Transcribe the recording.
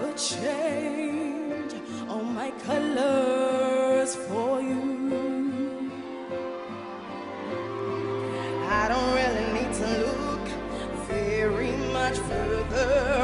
never change all my colors for you. I don't really need to look very much further.